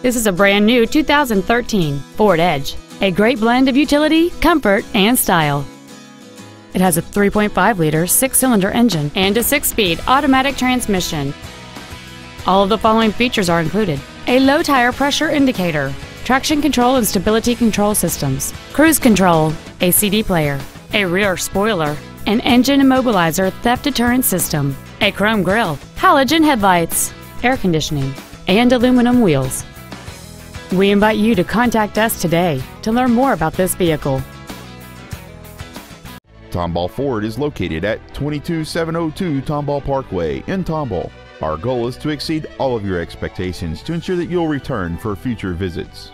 This is a brand new 2013 Ford Edge, a great blend of utility, comfort, and style. It has a 3.5-liter six-cylinder engine and a six-speed automatic transmission. All of the following features are included: a low tire pressure indicator, traction control and stability control systems, cruise control, a CD player, a rear spoiler, an engine immobilizer theft deterrent system, a chrome grille, halogen headlights, air conditioning, and aluminum wheels. We invite you to contact us today to learn more about this vehicle. Tomball Ford is located at 22702 Tomball Parkway in Tomball. Our goal is to exceed all of your expectations to ensure that you'll return for future visits.